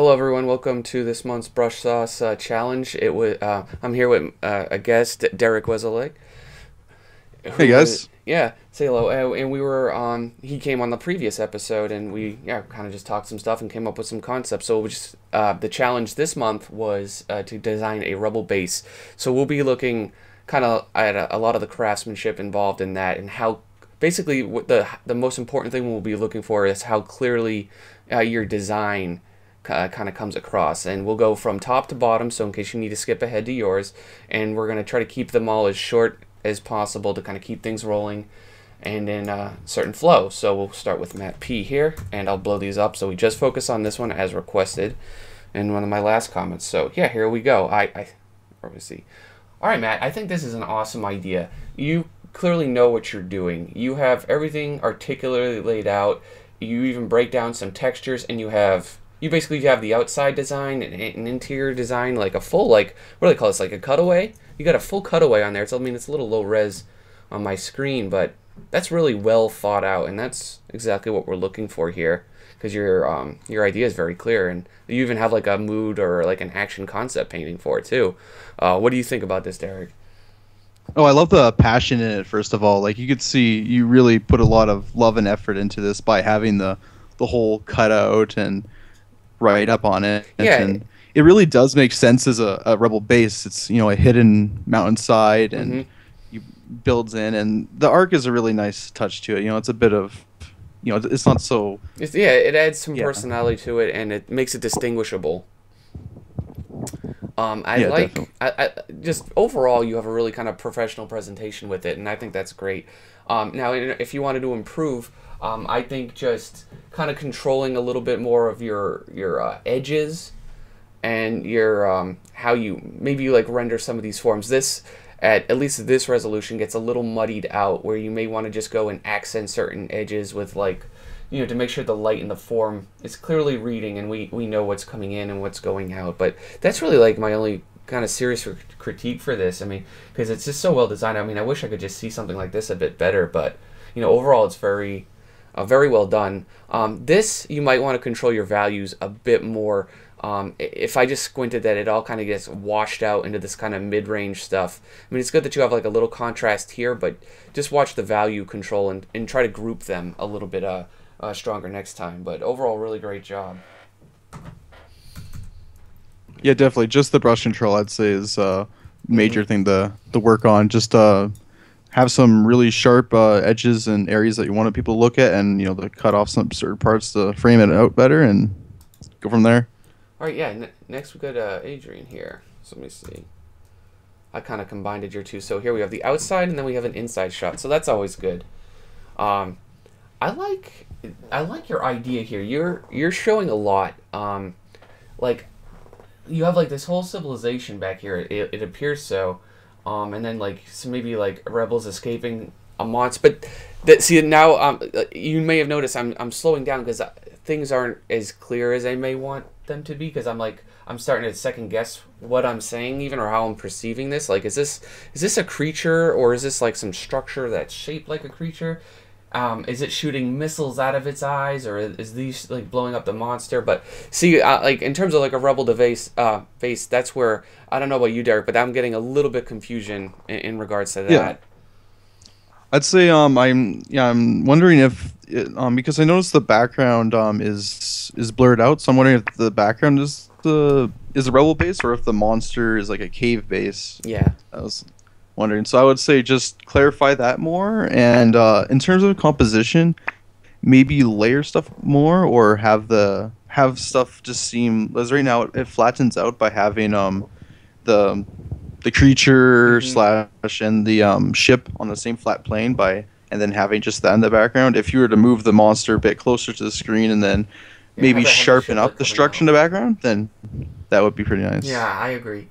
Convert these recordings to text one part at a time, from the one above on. Hello everyone, welcome to this month's BrushSauce challenge. I'm here with a guest, Derek Wazalek. Hey guys. Yeah, say hello. And we were on. He came on the previous episode, and we kind of just talked some stuff and came up with some concepts. So the challenge this month was to design a rebel base. So we'll be looking kind of at a lot of the craftsmanship involved in that, and how basically the most important thing we'll be looking for is how clearly your design kind of comes across, and we'll go from top to bottom, so in case you need to skip ahead to yours, and we're going to try to keep them all as short as possible to kind of keep things rolling and in a certain flow. So we'll start with Matt P here, and I'll blow these up, so we just focus on this one as requested in one of my last comments. So yeah, here we go. I let me see. All right, Matt, I think this is an awesome idea. You clearly know what you're doing. You have everything articulately laid out. You even break down some textures, and you have You basically have the outside design and an interior design, like a full, like, what do they call this, like a cutaway? You got a full cutaway on there. It's, I mean, it's a little low res on my screen, but that's really well thought out, and that's exactly what we're looking for here, because your idea is very clear, and you even have like a mood or like an action concept painting for it too. What do you think about this, Derek? Oh, I love the passion in it. First of all, like, you could see you really put a lot of love and effort into this by having the whole cutout and right up on it. Yeah, and it really does make sense as a rebel base. It's, you know, a hidden mountainside, and you builds in, and the arc is a really nice touch to it. You know, it's a bit of, you know, it's not so. It's, yeah, it adds some personality to it, and it makes it distinguishable. I just overall, you have a really kind of professional presentation with it, and I think that's great. Now, if you wanted to improve, I think just kind of controlling a little bit more of your edges and your how you maybe like render some of these forms. This at least this resolution gets a little muddied out, where you may want to just go and accent certain edges with, like, you know, to make sure the light in the form is clearly reading, and we know what's coming in and what's going out. But that's really like my only kind of serious critique for this. I mean, because it's just so well designed. I mean, I wish I could just see something like this a bit better, but you know, overall it's very well done. This, you might want to control your values a bit more. If I just squinted that, it all kind of gets washed out into this kind of mid-range stuff. I mean, it's good that you have like a little contrast here, but just watch the value control and try to group them a little bit stronger next time. But overall, really great job. Yeah, definitely. Just the brush control, I'd say, is a major thing to work on. Just have some really sharp edges and areas that you want people to look at, and, you know, to cut off some certain parts to frame it out better and go from there. All right, yeah. Next we got Adrian here. So let me see. I kind of combined your two. So here we have the outside, and then we have an inside shot. So that's always good. I like your idea here. You're showing a lot. Like, you have like this whole civilization back here. It appears so. And then like some maybe like rebels escaping a monster, but that, see, now you may have noticed I'm slowing down because things aren't as clear as I may want them to be, because I'm starting to second guess what I'm saying even, or how I'm perceiving this. Like, is this a creature, or is this like some structure that's shaped like a creature? Is it shooting missiles out of its eyes, or is these like blowing up the monster? But see, like in terms of like a rebel device, that's where I don't know about you, Derek, but I'm getting a little bit confusion in regards to that. Yeah. I'd say I'm wondering if it, because I noticed the background is blurred out, so I'm wondering if the background is the rebel base, or if the monster is like a cave base. Yeah. I was wondering. So I would say just clarify that more, and in terms of composition, maybe layer stuff more, or have stuff just seem, as right now it flattens out by having the creature slash and the ship on the same flat plane, by and then having just that in the background. If you were to move the monster a bit closer to the screen, and then maybe sharpen up the structure in the background, then that would be pretty nice. Yeah, I agree.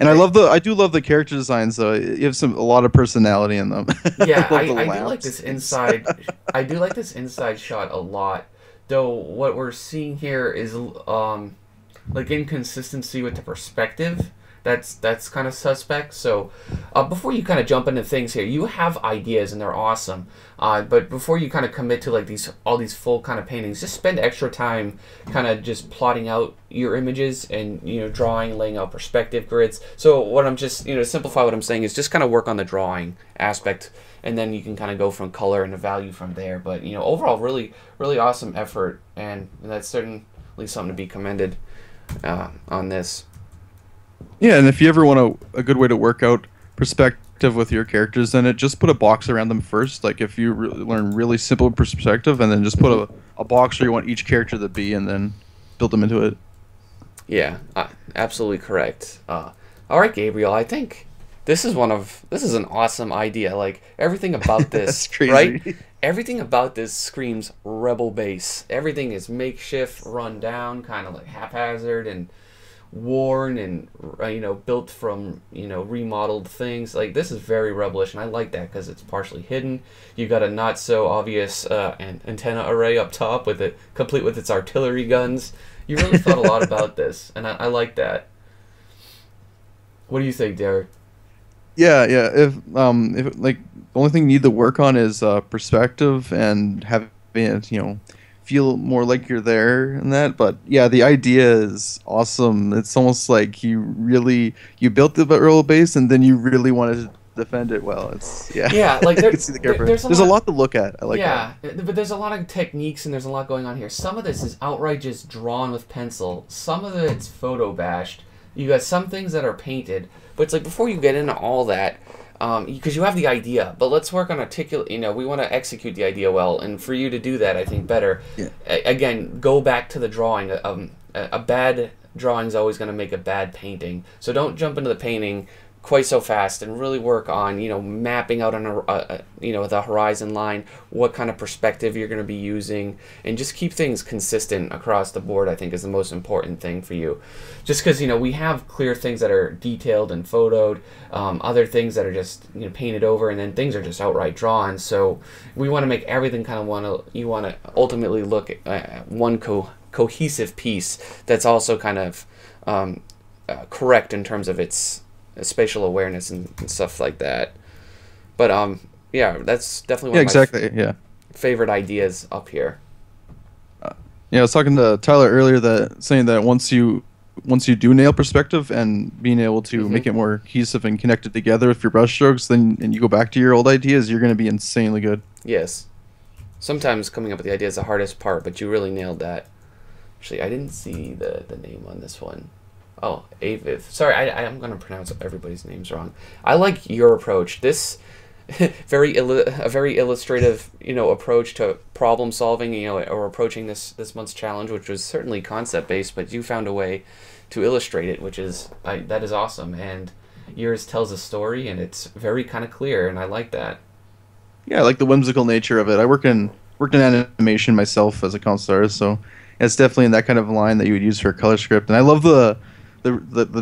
And I do love the character designs, though. You have a lot of personality in them. Yeah, I do like this inside. I do like this inside shot a lot, though. What we're seeing here is like inconsistency with the perspective. That's kind of suspect. So before you kind of jump into things here, you have ideas and they're awesome. But before you kind of commit to like all these full kind of paintings, just spend extra time kind of just plotting out your images and, you know, drawing, laying out perspective grids. So what I'm just, you know, to simplify what I'm saying is just kind of work on the drawing aspect, and then you can kind of go from color and a value from there. But, you know, overall really, really awesome effort, and that's certainly something to be commended on this. Yeah, and if you ever want a good way to work out perspective with your characters, then just put a box around them first. Like if you learn really simple perspective, and then just put a box where you want each character to be, and then build them into it. Yeah, absolutely correct. All right, Gabriel, I think this is an awesome idea. Like everything about this, crazy. Right? Everything about this screams rebel base. Everything is makeshift, run down, kind of like haphazard and worn, and, you know, built from, you know, remodeled things. Like this is very rebellish, and I like that because it's partially hidden. You got a not so obvious antenna array up top with it, complete with its artillery guns. You really thought a lot about this, and I like that. What do you think, Derek? Yeah. If like the only thing you need to work on is perspective and having it, you know, feel more like you're there and that. But yeah, the idea is awesome. It's almost like you built the rebel base and then you really wanted to defend it well. It's yeah. Like there's a lot to look at. I like that. But there's a lot of techniques and there's a lot going on here. Some of this is outright just drawn with pencil. Some of it's photo bashed. You got some things that are painted. But it's like before you get into all that, because you have the idea, but let's work on articulate. You know, we want to execute the idea well, and for you to do that, I think better. Yeah. Again, go back to the drawing. A bad drawing is always going to make a bad painting, so don't jump into the painting quite so fast, and really work on, you know, mapping out on you know, the horizon line, what kind of perspective you're going to be using, and just keep things consistent across the board, I think, is the most important thing for you. Just because, you know, we have clear things that are detailed and photoed, other things that are just, you know, painted over, and then things are just outright drawn. So we want to make everything kind of you want to ultimately look at one cohesive piece that's also kind of correct in terms of its spatial awareness and stuff like that. But yeah, that's definitely one of my favorite ideas up here. Yeah, I was talking to Tyler earlier saying that once you do nail perspective and being able to make it more cohesive and connected together with your brush strokes, and you go back to your old ideas, you're going to be insanely good. Yes. Sometimes coming up with the idea is the hardest part, but you really nailed that. Actually, I didn't see the name on this one. Oh, Aviv. Sorry, I'm going to pronounce everybody's names wrong. I like your approach. This very illustrative, you know, approach to problem solving, you know, or approaching this month's challenge, which was certainly concept based, but you found a way to illustrate it, which is that is awesome. And yours tells a story, and it's very kind of clear, and I like that. Yeah, I like the whimsical nature of it. I worked in animation myself as a concept artist, so it's definitely in that kind of line that you would use for a color script. And I love the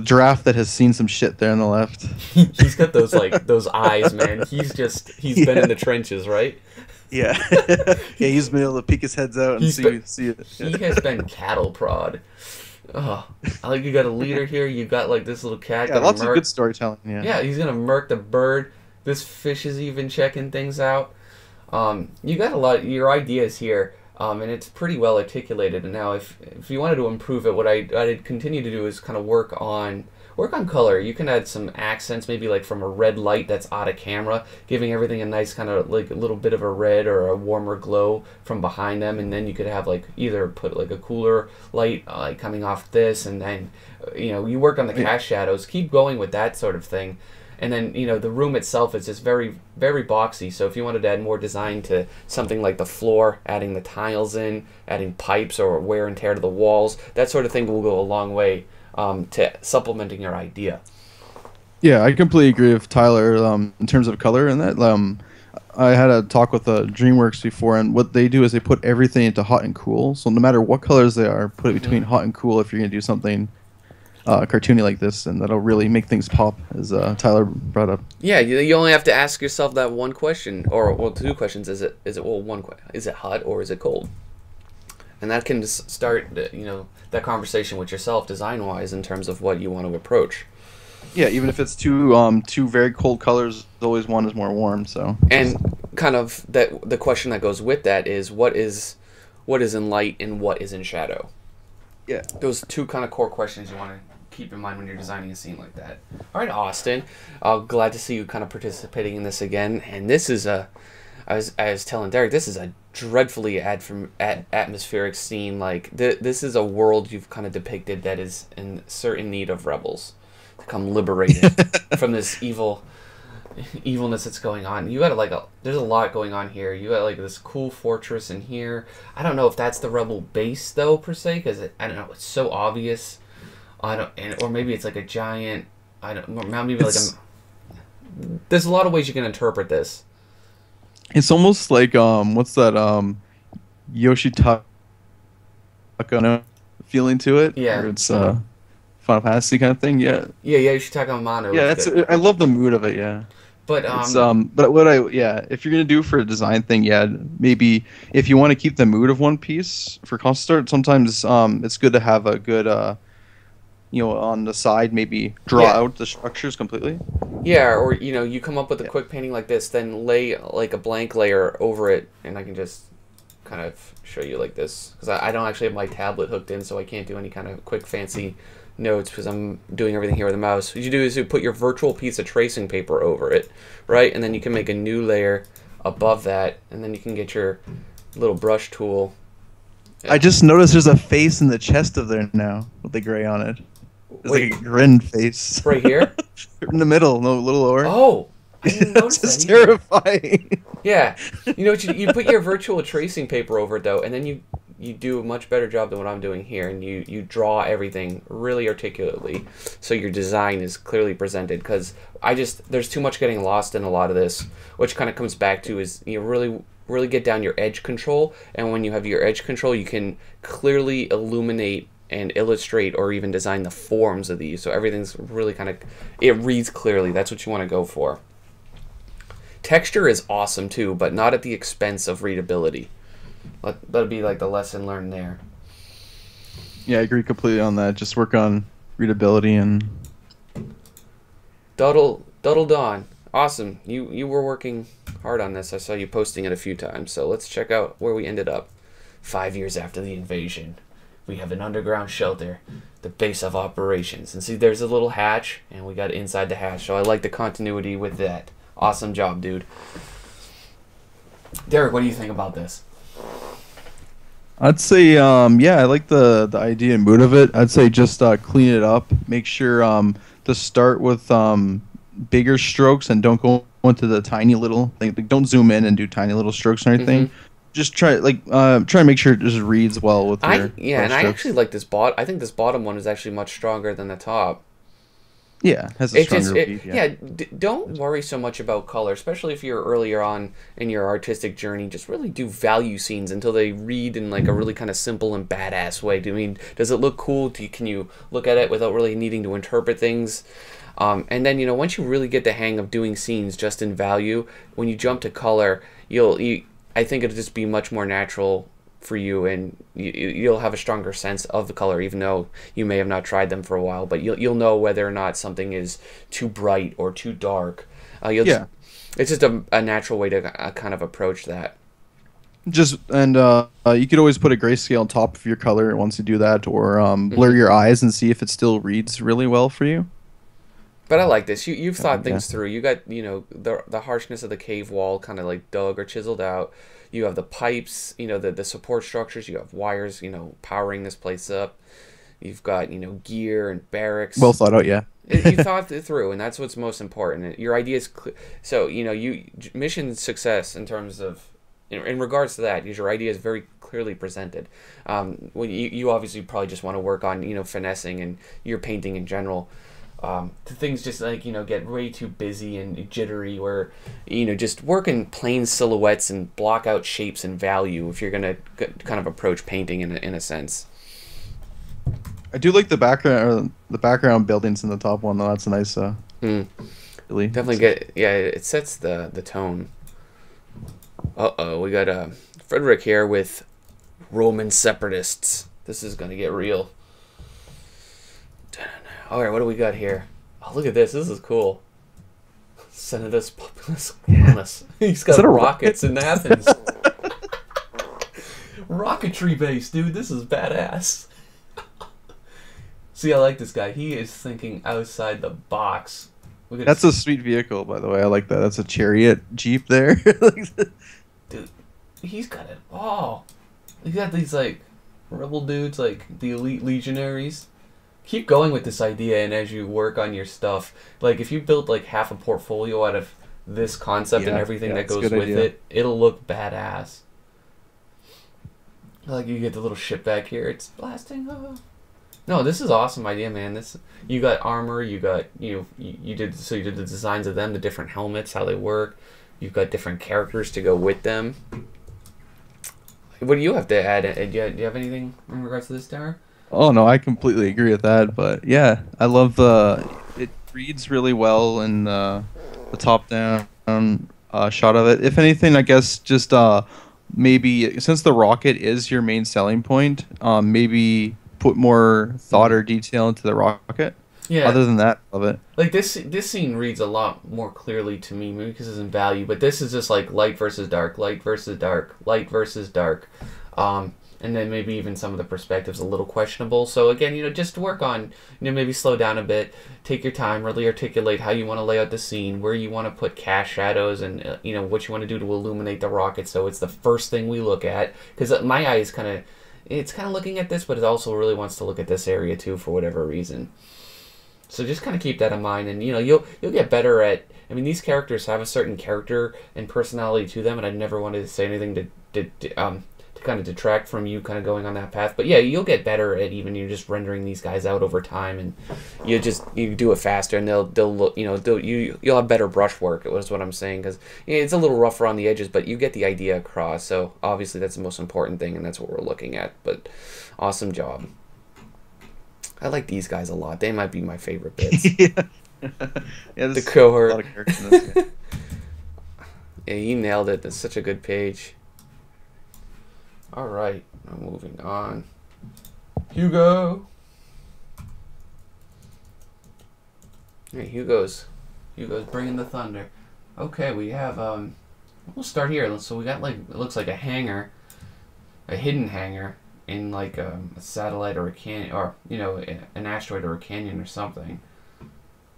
giraffe that has seen some shit there on the left. He's got those like those eyes, man. He's been in the trenches, right? Yeah. Yeah, he's been able to peek his heads out and see it. He has been cattle prod. Oh, I like you got a leader here, you got like this little cat. Yeah, lots of good storytelling, yeah. Yeah, he's gonna murk the bird. This fish is even checking things out. You got a lot of your ideas here. And it's pretty well articulated. And now, if you wanted to improve it, what I'd continue to do is kind of work on color. You can add some accents, maybe like from a red light that's out of camera, giving everything a nice kind of like a little bit of a red or a warmer glow from behind them. And then you could have like either put like a cooler light coming off this, and then, you know, you work on the cast shadows. Keep going with that sort of thing. And then, you know, the room itself is just very, very boxy. So if you wanted to add more design to something like the floor, adding the tiles in, adding pipes or wear and tear to the walls, that sort of thing will go a long way to supplementing your idea. Yeah, I completely agree with Tyler in terms of color and that. I had a talk with DreamWorks before, and what they do is they put everything into hot and cool. So no matter what colors they are, put it between hot and cool if you're going to do something cartoony like this, and that'll really make things pop, as Tyler brought up. Yeah, you only have to ask yourself that one question, or well, two questions. Is it hot or is it cold? And that can start, you know, that conversation with yourself design wise in terms of what you want to approach. Yeah, even if it's two very cold colors, always one is more warm. So and kind of that the question that goes with that is what is in light and what is in shadow. Yeah, those two kind of core questions you want to keep in mind when you're designing a scene like that. All right, Austin, glad to see you kind of participating in this again. And this is a, I was telling Derek, this is a dreadfully atmospheric scene. Like this is a world you've kind of depicted that is in certain need of rebels to come liberated from this evilness that's going on. You got there's a lot going on here. You got like this cool fortress in here. I don't know if that's the rebel base though per se, because I don't know. It's so obvious. Or maybe it's like a giant. There's a lot of ways you can interpret this. It's almost like what's that Yoshitaka Amano feeling to it? Yeah, or it's Final Fantasy kind of thing. Yeah. Yeah, Yoshitaka Amano. Yeah, that's good. I love the mood of it. Yeah. But if you're gonna do for a design thing, yeah, maybe if you want to keep the mood of One Piece for concept art, sometimes it's good to have a good on the side, maybe draw out the structures completely. Yeah, or, you come up with a quick painting like this, then lay, like, a blank layer over it, and I can just kind of show you like this. Because I don't actually have my tablet hooked in, so I can't do any kind of quick fancy notes because I'm doing everything here with the mouse. What you do is you put your virtual piece of tracing paper over it, right? And then you can make a new layer above that, and then you can get your little brush tool. I just noticed there's a face in the chest of there now with the gray on it. It's like a grin face. Right here? In the middle, no little lower. Oh, I didn't notice that. It's terrifying. Yeah. You know what? You put your virtual tracing paper over it, though, and then you do a much better job than what I'm doing here, and you draw everything really articulately so your design is clearly presented, because there's too much getting lost in a lot of this, which kind of comes back to is really get down your edge control, and when you have your edge control, you can clearly illuminate and illustrate or even design the forms of these, so everything's really kind of, it reads clearly. That's what you want to go for. Texture is awesome too, but not at the expense of readability. That'll be like the lesson learned there. Yeah, I agree completely on that. Just work on readability and Duddle Dawn. Awesome. You were working hard on this. I saw you posting it a few times, so let's check out where we ended up. 5 years after the invasion, we have an underground shelter, the base of operations. And see, there's a little hatch, and we got inside the hatch, so I like the continuity with that. Awesome job, dude. Derek, what do you think about this? I'd say, yeah, I like the idea and mood of it. I'd say just clean it up. Make sure to start with bigger strokes and don't go into the tiny little thing. Like, don't zoom in and do tiny little strokes or anything. Mm-hmm. Just try to make sure it just reads well with your brush strokes. I actually like this I think this bottom one is actually much stronger than the top. Yeah, has a stronger relief. Yeah, don't worry so much about color, especially if you're earlier on in your artistic journey. Just really do value scenes until they read in like a really kind of simple and badass way. I mean, does it look cool? Can you look at it without really needing to interpret things? And then, once you really get the hang of doing scenes just in value, when you jump to color, I think it'll just be much more natural for you, and you'll have a stronger sense of the color, even though you may have not tried them for a while. But you'll know whether or not something is too bright or too dark. It's just a natural way to kind of approach that. You could always put a grayscale on top of your color once you do that, or blur your eyes and see if it still reads really well for you. But I like this. You've thought things through. You got, the harshness of the cave wall kind of like dug or chiseled out. You have the pipes, the support structures. You have wires, powering this place up. You've got, gear and barracks. Well thought out, yeah. You thought it through, and that's what's most important. Your idea is clear. So, mission success in terms of, in regards to that, your idea is very clearly presented. Well, you obviously probably just want to work on, finessing and your painting in general. Things just like get way too busy and jittery, where just work in plain silhouettes and block out shapes and value if you're gonna kind of approach painting in a sense. I do like the background buildings in the top one though. That's a nice really definitely get it sets the tone. We got Frederick here with Roman separatists. This is gonna get real. All right, what do we got here? look at this. This is cool. Senatus Populus. Yeah. He's got rockets in Athens. Rocketry base, dude. This is badass. See, I like this guy. He is thinking outside the box. Look at That's a sweet vehicle, by the way. I like that. That's a chariot jeep there. Dude, he's got it all. He got these, like, rebel dudes, like the elite legionaries. Keep going with this idea, and as you work on your stuff, like, if you build, like, half a portfolio out of this concept and everything that goes with it, it'll look badass. Like, you get the little ship back here. It's blasting. Oh. No, this is awesome idea, man. This, you got armor, you got, you did the designs of them, the different helmets, how they work. You've got different characters to go with them. What do you have to add? Do you have anything in regards to this, Derek? Oh, no, I completely agree with that, but yeah, I love the, it reads really well in the top-down shot of it. If anything, I guess just maybe, since the rocket is your main selling point, maybe put more thought or detail into the rocket. Yeah. Other than that, I love it. Like, this scene reads a lot more clearly to me, maybe because it's in value, but this is just like light versus dark, light versus dark, light versus dark. And then maybe even some of the perspectives a little questionable. So again, just work on, maybe slow down a bit, take your time, really articulate how you want to lay out the scene, where you want to put cast shadows, and what you want to do to illuminate the rocket. So it's the first thing we look at, because my eye is kind of looking at this, but it also really wants to look at this area too for whatever reason. So just kind of keep that in mind, and you'll get better at. I mean, these characters have a certain character and personality to them, and I never wanted to say anything to kind of detract from you kind of going on that path. But yeah, you'll get better at even just rendering these guys out over time, and you do it faster, and they'll look, you'll have better brushwork. It was what I'm saying, because it's a little rougher on the edges, but you get the idea across. So obviously that's the most important thing, and that's what we're looking at. But awesome job. I like these guys a lot. They might be my favorite bits. The cohort. A lot of characters in this game. Yeah, he nailed it. That's such a good page. All right, I'm moving on. Hugo. Hey, Hugo's bringing the thunder. Okay, we have we'll start here. So we got, like, it looks like a hangar, a hidden hangar in like a satellite or a canyon, or an asteroid or a canyon or something.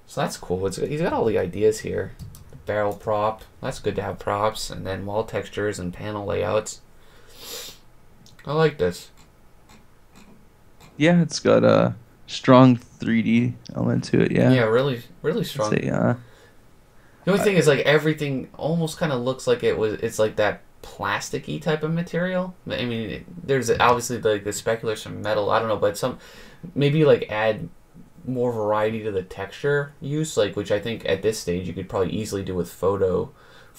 So that's cool. It's, he's got all the ideas here. The barrel prop. That's good to have props, and then wall textures and panel layouts. I like this. Yeah, it's got a strong 3D element to it. Yeah. Yeah, really, really strong. Say, the only thing is, like, everything almost kind of looks like it was. It's like that plasticky type of material. I mean, there's obviously like the speculars from metal. I don't know, but maybe like add more variety to the texture use, like, which I think at this stage you could probably easily do with photo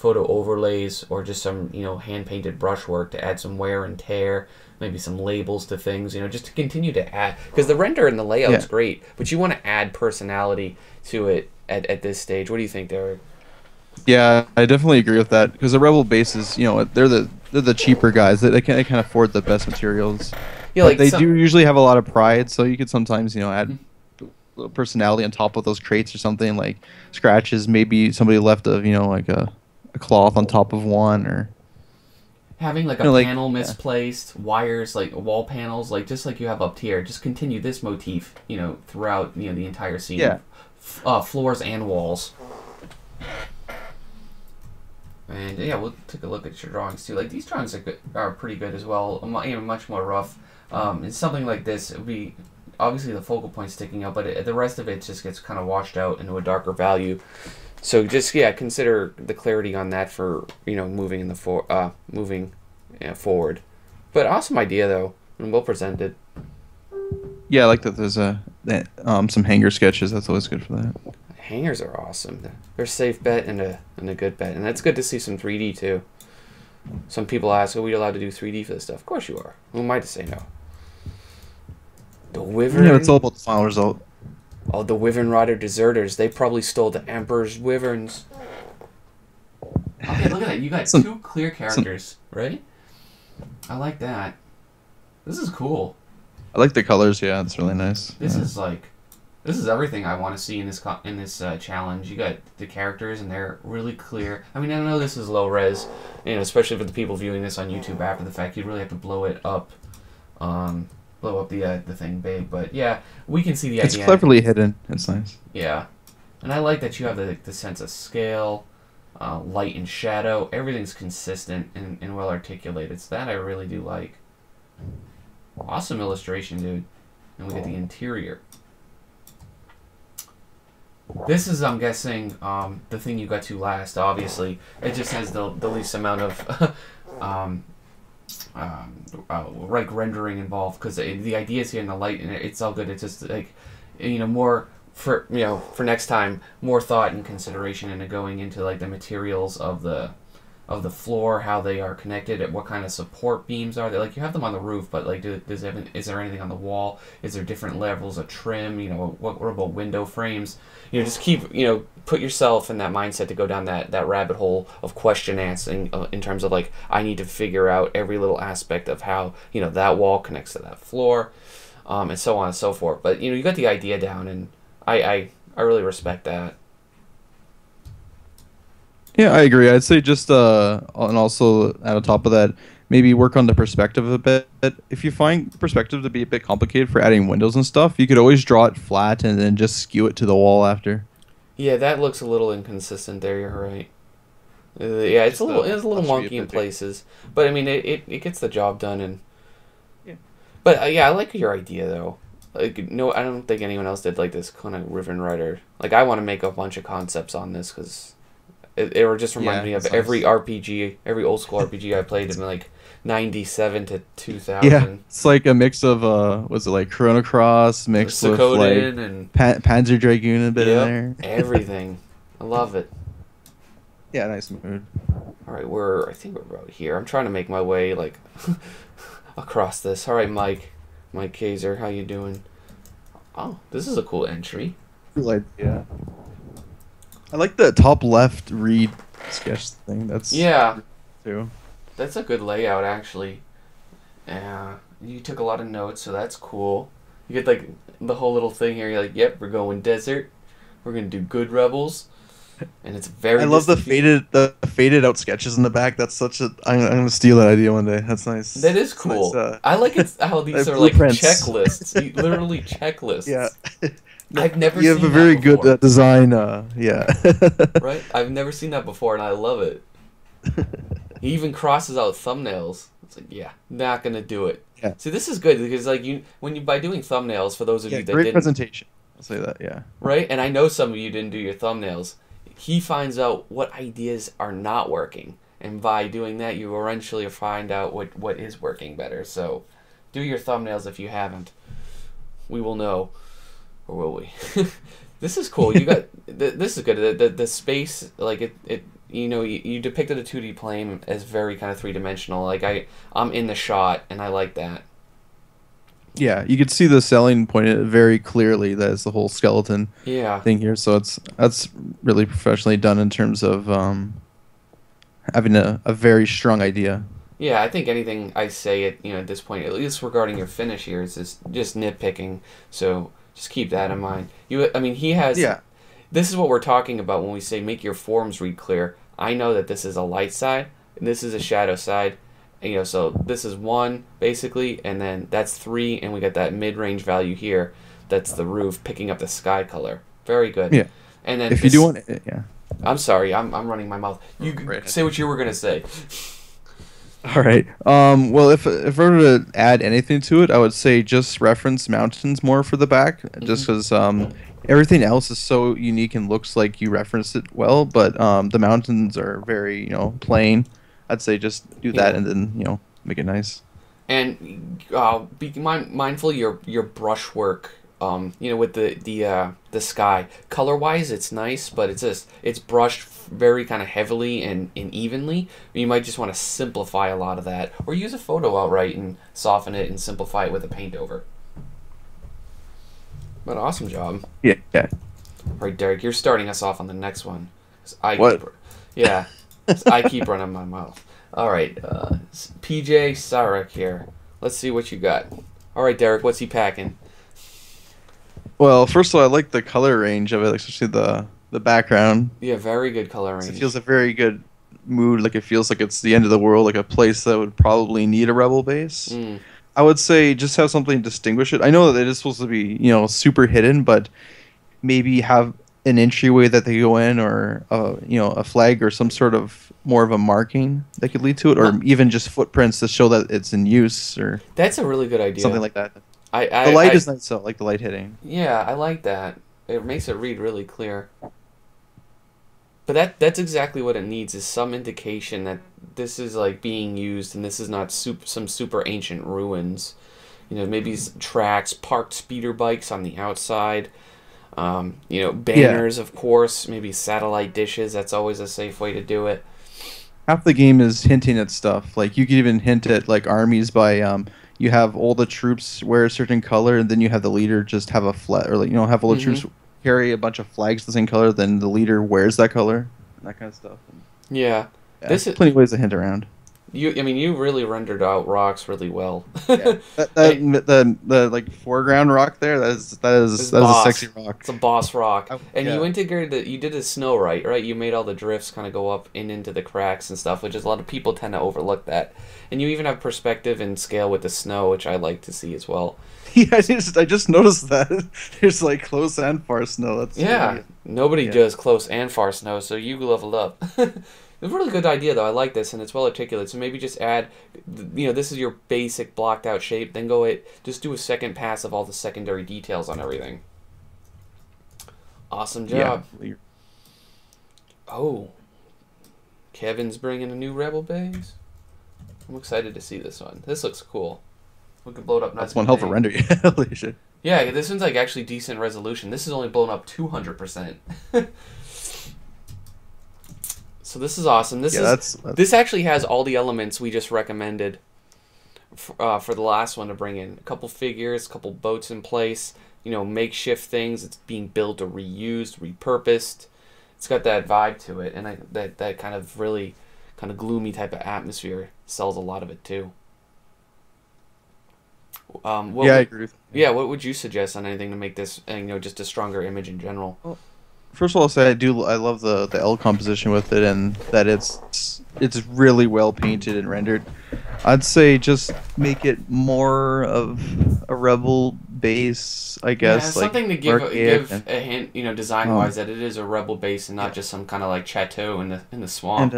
overlays, or just some, hand-painted brushwork to add some wear and tear, maybe some labels to things, just to continue to add. Because the render and the layout's great, but you want to add personality to it at this stage. What do you think, Derek? Yeah, I definitely agree with that, because the Rebel base is, they're the cheaper guys. They can't afford the best materials. Yeah, like they do usually have a lot of pride, so you could sometimes, add... a little personality on top of those crates or something, like scratches. Maybe somebody left of, like a cloth on top of one, or having like a panel misplaced, wires, like wall panels, like just like you have up here. Just continue this motif, throughout the entire scene. Yeah, floors and walls. And yeah, we'll take a look at your drawings too. Like, these drawings are pretty good as well. Much more rough. And something like this, it would be obviously the focal point's sticking out, but the rest of it just gets kind of washed out into a darker value. So just, yeah, consider the clarity on that for, moving in the forward. But awesome idea, though, and well presented. Yeah, I like that there's some hanger sketches. That's always good for that. Hangers are awesome. They're a safe bet and a good bet. And that's good to see some 3D, too. Some people ask, are we allowed to do 3D for this stuff? Of course you are. Who am I to say no? The Wyvern... Yeah, it's all about the final result. Oh, the Wyvern Rider deserters. They probably stole the Emperor's Wyverns. Okay, look at that. You got two clear characters, right? I like that. This is cool. I like the colors, yeah. It's really nice. This is like... This is everything I want to see in this challenge. You got the characters, and they're really clear. I mean, I know this is low res, you know, especially for the people viewing this on YouTube after the fact. You really have to blow it up, the thing big. But yeah, we can see the idea. It's cleverly hidden. It's nice. Yeah, and I like that you have the sense of scale. Light and shadow, everything's consistent and well articulated. So that I really do like. Awesome illustration, dude. And we get the interior. This is, I'm guessing, the thing you got to last. Obviously, it just has the least amount of like rendering involved, because the idea is here in the light, and it's all good. It's just like, you know, more. For, you know, for next time, more thought and consideration into going into like the materials of the floor, how they are connected, at what kind of support beams are they. Like, you have them on the roof, but like, is there anything on the wall? Is there different levels of trim? You know, what about window frames? You know, just keep, you know, put yourself in that mindset to go down that rabbit hole of question answering in terms of like, I need to figure out every little aspect of how, you know, that wall connects to that floor, and so on and so forth. But, you know, you got the idea down, and I really respect that. Yeah, I agree. I'd say just and also at the top of that, maybe work on the perspective a bit. If you find perspective to be a bit complicated for adding windows and stuff, you could always draw it flat and then just skew it to the wall after. Yeah, that looks a little inconsistent there. You're right. Yeah, it's a little wonky in places, but I mean it gets the job done. And yeah, but yeah, I like your idea though. Like, no, I don't think anyone else did like this kind of ribbon writer. Like, I want to make a bunch of concepts on this, because it just reminded me of every RPG, every old school RPG I played in like 97 to 2000. Yeah, it's like a mix of was it like Chrono Cross mixed with like and Panzer Dragoon a bit in there. Everything, I love it. Yeah, nice mood. All right, I think we're about here. I'm trying to make my way like across this. All right, Mike Kaiser, how you doing? Oh, this is a cool entry. Cool idea. I like the top left read sketch thing. That's too. That's a good layout, actually. Yeah, you took a lot of notes, so that's cool. You get like the whole little thing here. You're like, yep, we're going desert. We're gonna do good rebels, and it's very. I love the faded out sketches in the back. That's such a. I'm gonna steal that idea one day. That's nice. That is cool. Nice, I like it how these are blueprints. Like checklists. You, literally checklists. Yeah. I've never. You have seen a very good design. Yeah. Right. I've never seen that before, and I love it. He even crosses out thumbnails. It's like, yeah, not gonna do it. Yeah. See, this is good because like by doing thumbnails, for those of you that didn't. Great presentation. I'll say that. Yeah. Right, and I know some of you didn't do your thumbnails. He finds out what ideas are not working, and by doing that, you eventually find out what is working better. So, do your thumbnails if you haven't. We will know, or will we? This is cool. You got this is good. The space, like it you know, you depicted a 2D plane as very kind of 3-dimensional. Like I'm in the shot, and I like that. Yeah, you could see the selling point very clearly. That is the whole skeleton thing here. So that's really professionally done in terms of having a very strong idea. Yeah, I think anything I say at at this point, at least regarding your finish here, is just nitpicking. So just keep that in mind. I mean, he has. Yeah. This is what we're talking about when we say make your forms read clear. I know that this is a light side, and this is a shadow side. You know, so this is 1 basically, and then that's 3, and we got that mid-range value here. That's the roof picking up the sky color. Very good. Yeah. And then if you do want it, I'm sorry, I'm running my mouth. You say what you were gonna say. All right. Well, if I were to add anything to it, I would say just reference mountains more for the back, just because everything else is so unique and looks like you referenced it well, but the mountains are very plain. I'd say just do that and then, make it nice. And be mindful your brushwork, with the sky. Color-wise, it's nice, but it's brushed very kind of heavily and evenly. You might just want to simplify a lot of that, or use a photo outright and soften it and simplify it with a paint over. But awesome job. Yeah. Yeah. All right, Derek, you're starting us off on the next one. Yeah. I keep running my mouth. All right, PJ Sarek here. Let's see what you got. All right, Derek, what's he packing? Well, first of all, I like the color range of it, especially the background. Yeah, very good color range. It feels a very good mood. Like, it feels like it's the end of the world, like a place that would probably need a rebel base. Mm. I would say just have something to distinguish it. I know that it is supposed to be, you know, super hidden, but maybe have an entryway that they go in, or you know, a flag or some sort of more of a marking that could lead to it, or even just footprints to show that it's in use. Or that's a really good idea. Something like that. The light is nice, so like the light hitting. Yeah, I like that. It makes it read really clear. But that's exactly what it needs, is some indication that this is like being used, and this is not some super ancient ruins. You know, maybe tracks, parked speeder bikes on the outside. You know, banners, yeah. Of course. Maybe satellite dishes. That's always a safe way to do it. Half the game is hinting at stuff. Like, you could even hint at like armies by you have all the troops wear a certain color, and then you have the leader just have a flag, or like, you know, have all the troops carry a bunch of flags the same color, then the leader wears that color, and that kind of stuff. Yeah. There's plenty of ways to hint around. I mean, you really rendered out rocks really well. Yeah. The like foreground rock there, that is a sexy rock. It's a boss rock. You integrated it. You did a snow right? You made all the drifts kind of go up and into the cracks and stuff, which is a lot of people tend to overlook that. And you even have perspective and scale with the snow, which I like to see as well. Yeah, I just noticed that there's like close and far snow. That's really, nobody does close and far snow, so you leveled up. It's a really good idea, though. I like this, and it's well articulated. So maybe just add, you know, this is your basic blocked out shape. Then just do a second pass of all the secondary details on everything. Awesome job. Yeah. Oh, Kevin's bringing a new rebel base. I'm excited to see this one. This looks cool. We can blow it up. That's one hell of a render. Yeah, this one's like actually decent resolution. This is only blown up 200%. So this is awesome. This this actually has all the elements we just recommended for the last one to bring in. A couple figures, a couple boats in place, you know, makeshift things. It's being built or reused, repurposed. It's got that vibe to it, and that kind of really kind of gloomy type of atmosphere sells a lot of it too. I agree with you. Yeah, what would you suggest on anything to make this, you know, just a stronger image in general? Oh. First of all, I'll say I love the L composition with it, and that it's really well painted and rendered. I'd say just make it more of a rebel base, I guess. Yeah, something to give a hint, you know, design wise, that it is a rebel base and not just some kind of like chateau in the swamp.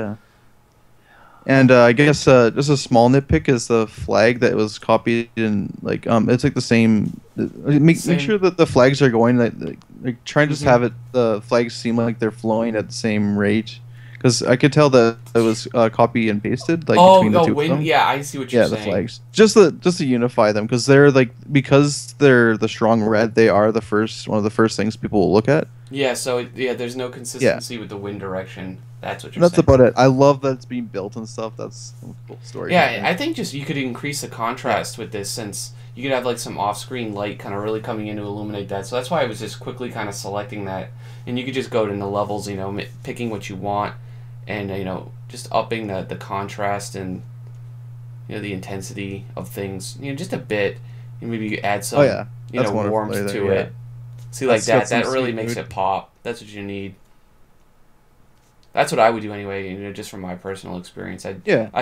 And I guess just a small nitpick is the flag that was copied, and like it's like the same. Make sure that the flags are going like try and just have it. The flags seem like they're flowing at the same rate, because I could tell that it was copy and pasted. Like between the two of them. Yeah, I see what you're saying. Yeah, the flags just to unify them, because they're like, because they're the strong red. They are the one of the first things people will look at. Yeah. So there's no consistency with the wind direction. That's what you're saying. That's about it. I love that it's being built and stuff. That's a cool story. Yeah, I think just you could increase the contrast with this, since you could have like some off-screen light kind of really coming in to illuminate that. So that's why I was just quickly kind of selecting that. And you could just go to the levels, you know, picking what you want and, you know, just upping the contrast and, you know, the intensity of things, you know, just a bit. And maybe you add some, you know, warmth to it. See, like that really makes it pop. That's what you need. That's what I would do anyway, you know, just from my personal experience. I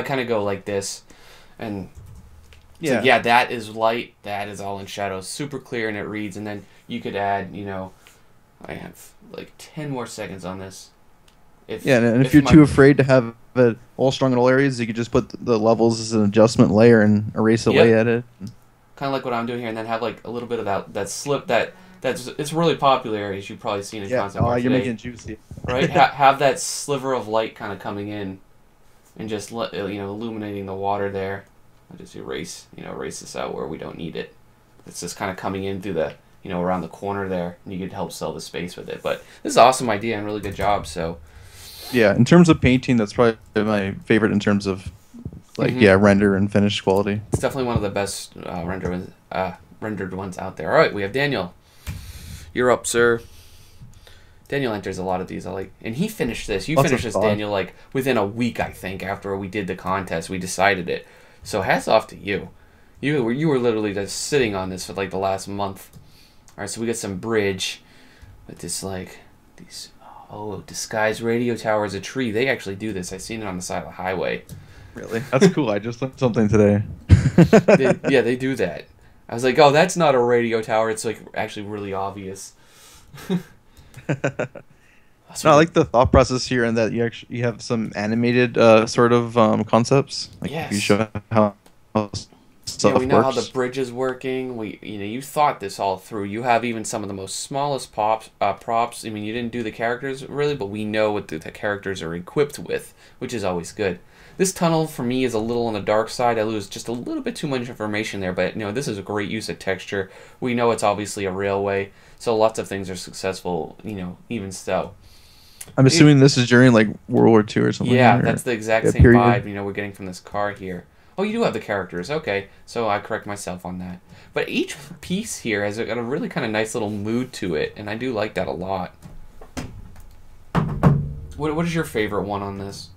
kind of go like this, and like, that is light, that is all in shadows, super clear, and it reads. And then you could add, you know, I have like 10 more seconds on this. If you're too afraid to have it all strong in all areas, you could just put the levels as an adjustment layer and erase a lay at it. Kind of like what I'm doing here, and then have like a little bit of that slip that. It's really popular, as you've probably seen in concept art today. You're making it juicy. Right? Have that sliver of light kind of coming in and just, you know, illuminating the water there. I'll just erase this out where we don't need it. It's just kind of coming in through the, you know, around the corner there, and you could help sell the space with it. But this is an awesome idea and really good job, so. Yeah, in terms of painting, that's probably my favorite in terms of, like, render and finish quality. It's definitely one of the best rendered ones out there. All right, we have Daniel. You're up, sir. Daniel enters a lot of these. And he finished this. You finished this, Daniel, like within a week, I think, after we did the contest. We decided it. So hats off to you. You were literally just sitting on this for like the last month. All right, so we got some bridge with this, like, these, oh, disguise radio tower is a tree. They actually do this. I've seen it on the side of the highway. Really? That's cool. I just learned something today. Yeah, they do that. I was like, oh, that's not a radio tower. It's, like, actually really obvious. No, I like the thought process here, and that you have some animated sort of concepts. Like, yes. You show how stuff we know works. How the bridge is working. You thought this all through. You have even some of the most smallest props. I mean, you didn't do the characters really, but we know what the characters are equipped with, which is always good. This tunnel for me is a little on the dark side. I lose just a little bit too much information there, but you know, this is a great use of texture. We know it's obviously a railway, so lots of things are successful. You know, even so. I'm assuming this is during like World War II or something. Yeah, or that's the exact same period. Vibe. You know, we're getting from this car here. Oh, you do have the characters. Okay, so I correct myself on that. But each piece here has got a really kind of nice little mood to it, and I do like that a lot. What is your favorite one on this?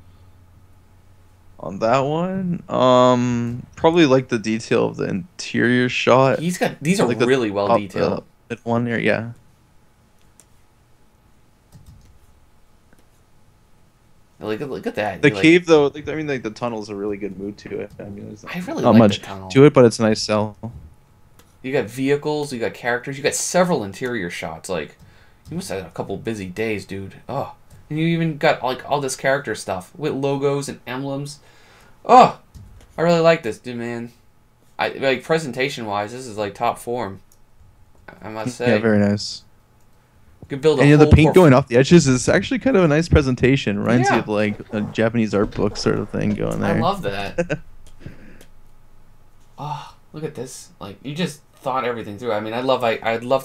On that one, probably like the detail of the interior shot. He's got these are like really well detailed. One here, yeah. Look at that. The cave, though, I mean, like the tunnel's a really good mood to it. I mean, there's not, I really not like much the tunnel to it, but it's a nice sell. You got vehicles, you got characters, you got several interior shots. Like, you must have had a couple busy days, dude. Oh, and you even got like all this character stuff with logos and emblems. Oh, I really like this, dude, man. I like presentation-wise, this is like top form, I must say. Yeah, very nice. You build a and the paint going off the edges is actually kind of a nice presentation. Reminds you of like a Japanese art book sort of thing going there. I love that. Oh, look at this! Like you just thought everything through. I mean, I'd love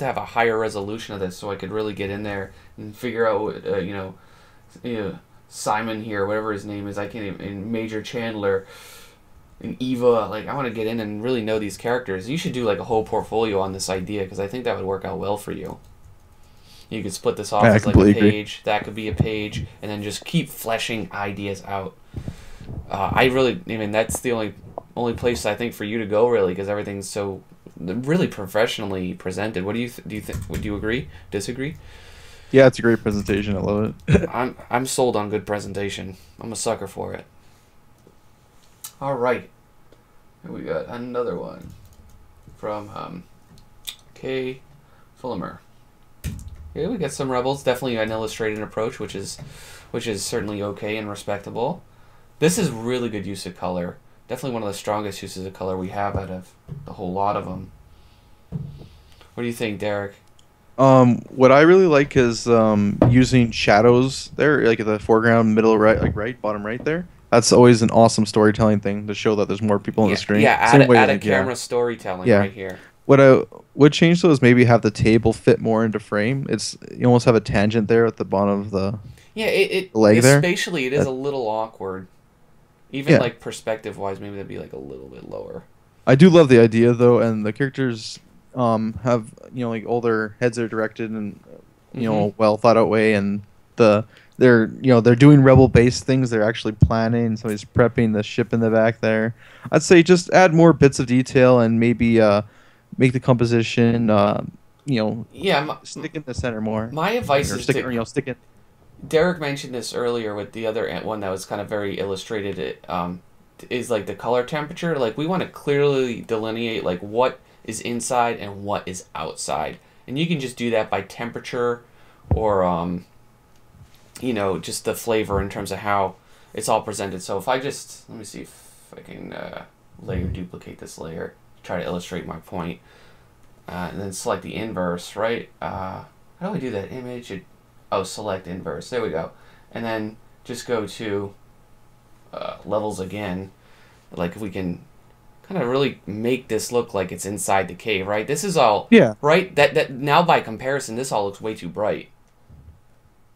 to have a higher resolution of this so I could really get in there and figure out what Simon here, whatever his name is. I can't even. And Major Chandler and Eva. Like I want to get in and really know these characters. You should do like a whole portfolio on this idea because I think that would work out well for you. You could split this off as like a page. That could be a page, and then just keep fleshing ideas out. I mean, that's the only place I think for you to go really, because everything's so really professionally presented. What do you think? Would you agree? Disagree? Yeah, it's a great presentation. I love it. I'm sold on good presentation. I'm a sucker for it. All right, here we got another one from K. Fulmer. Yeah, we got some rebels. Definitely an illustrated approach, which is certainly okay and respectable. This is really good use of color. Definitely one of the strongest uses of color we have out of the whole lot of them. What do you think, Derek? What I really like is using shadows there, like in the foreground, middle right, like right, bottom right there. That's always an awesome storytelling thing to show that there's more people on the screen. Yeah, add a camera storytelling right here. What I would change though is maybe have the table fit more into frame. You almost have a tangent there at the bottom of the leg there. Spatially, it is a little awkward. Even like perspective-wise, maybe that'd be like a little bit lower. I do love the idea though, and the characters have like all their heads are directed in a well thought out way, and they're doing rebel-based things. They're actually planning. Somebody's prepping the ship in the back there. I'd say just add more bits of detail and maybe. Make the composition, stick in the center more. My advice is stick in. Derek mentioned this earlier with the other one that was kind of very illustrated. Is like the color temperature. Like we want to clearly delineate like what is inside and what is outside, and you can just do that by temperature, or just the flavor in terms of how it's all presented. So if I just let me see if I can layer duplicate this layer. Try to illustrate my point, and then select the inverse, right? How do I do that image? Select inverse. There we go. And then just go to levels again. Like if we can kind of really make this look like it's inside the cave, right? This is all right. That now by comparison, this all looks way too bright.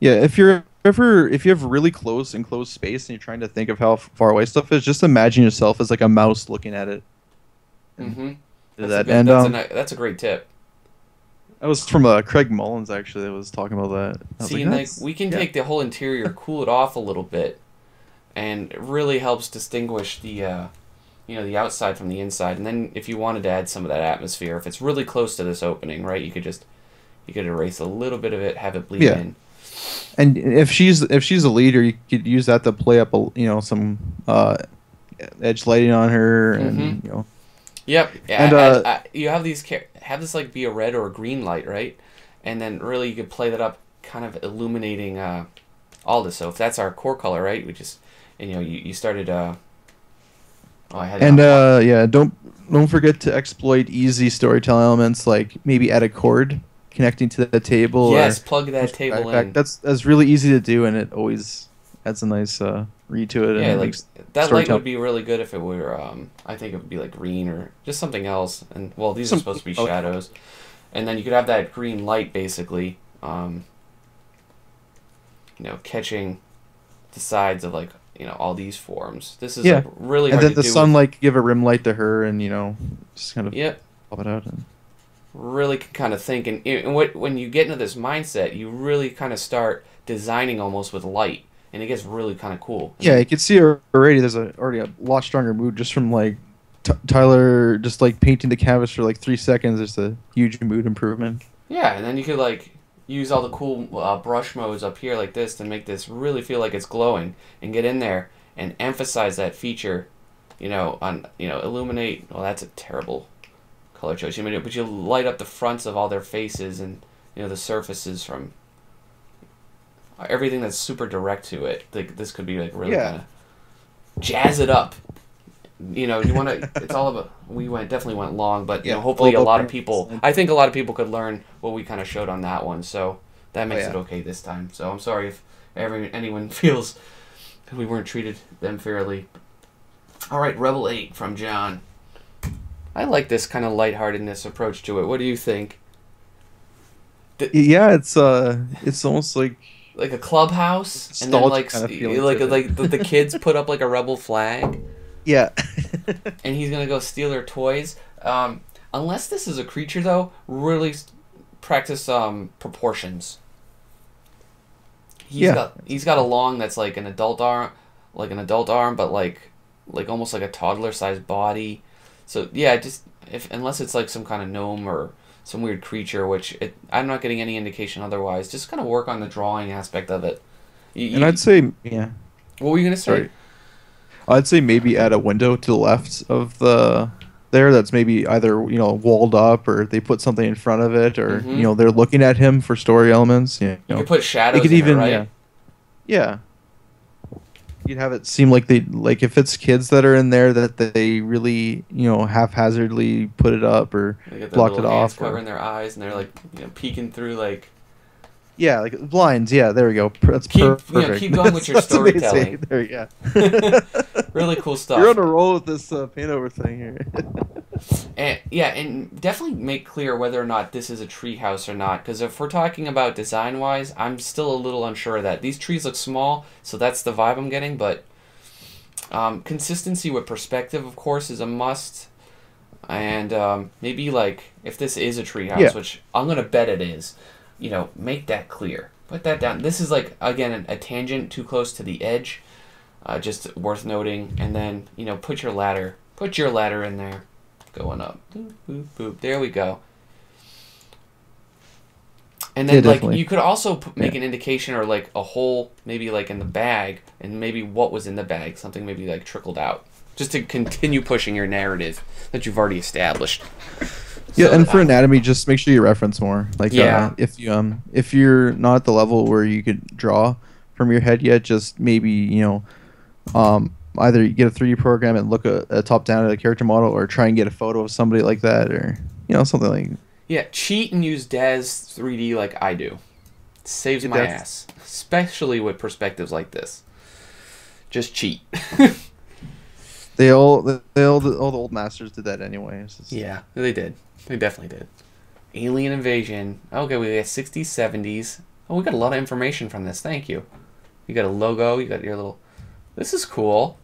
Yeah, if you have really close enclosed space and you're trying to think of how far away stuff is, just imagine yourself as like a mouse looking at it. That's a great tip. That was from Craig Mullins actually that was talking about that. We can take the whole interior, cool it off a little bit, and it really helps distinguish the the outside from the inside. And then if you wanted to add some of that atmosphere, if it's really close to this opening, right, you could just You could erase a little bit of it, have it bleed in. And if she's a leader, you could use that to play up, some edge lighting on her, and Yep. And you have these this like be a red or a green light, right? And then really you could play that up, kind of illuminating all this. So if that's our core color, right? We just you started. Don't forget to exploit easy storytelling elements, like maybe add a chord connecting to the table. Yes, plug that table in. That's really easy to do, and it always adds a nice read to it. Yeah, like that light would be really good if it were. I think it would be like green or just something else. And well, these are supposed to be shadows, and then you could have that green light basically, catching the sides of all these forms. This is like really hard to do. And then the sunlight could give a rim light to her, and just kind of pop it out. And really kind of think, and when you get into this mindset, you really kind of start designing almost with light, and it gets really kind of cool. Yeah, you can see already there's already a lot stronger mood just from Tyler just painting the canvas for 3 seconds. There's a huge mood improvement. Yeah, and then you could use all the cool brush modes up here like this to make this really feel like it's glowing, and get in there and emphasize that feature, illuminate. Well, that's a terrible color choice, but you light up the fronts of all their faces, and the surfaces from everything that's super direct to it. This could be really kind of jazz it up. You want to. It's all about. We definitely went long, but hopefully a lot of people. I think a lot of people could learn what we kind of showed on that one, so that makes it okay this time. So I'm sorry if anyone feels we weren't treated them fairly. All right, Rebel 8 from John. I like this kind of lightheartedness approach to it. What do you think? Yeah, it's almost like a clubhouse, and then the kids put up a rebel flag. Yeah. And he's going to go steal their toys. Unless this is a creature, though, really practice proportions. He's got a long that's like an adult arm, but almost like a toddler-sized body. So yeah, unless it's some kind of gnome or some weird creature, which I'm not getting any indication otherwise. Just kind of work on the drawing aspect of it. And I'd say What were you going to say? Sorry. I'd say maybe add a window to the left of there that's maybe either walled up, or they put something in front of it, or they're looking at him for story elements. You could put shadows. You could even right? You'd have it seem like they if it's kids that are in there that they really haphazardly put it up or blocked it off. Covering their eyes, and they're peeking through Yeah, blinds. Yeah, there we go. That's perfect. Keep going with your storytelling. There you go. Really cool stuff. You're on a roll with this paint over thing here. And definitely make clear whether or not this is a tree house or not. Because if we're talking about design-wise, I'm still a little unsure of that. These trees look small, so that's the vibe I'm getting. But consistency with perspective, of course, is a must. And maybe if this is a tree house, which I'm gonna bet it is. Make that clear. Put that down. This is again, a tangent too close to the edge. Just worth noting. And then, put your ladder. Put your ladder in there. Going up. Boop, boop, boop. There we go. And then, you could also make an indication or, a hole maybe, in the bag, and maybe what was in the bag. Something maybe, trickled out. Just to continue pushing your narrative that you've already established. Yeah, so, and for anatomy, just make sure you reference more. If you're not at the level where you could draw from your head yet, just maybe either you get a 3D program and look a top down at a character model, or try and get a photo of somebody like that, or something like that. Yeah, cheat and use Daz 3D like I do. It saves my ass, especially with perspectives like this. Just cheat. All the old masters did that anyways. Yeah, they did. They definitely did. Alien invasion. Okay, we got 60s, 70s. Oh, we got a lot of information from this. Thank you. You got a logo. You got your little. This is cool.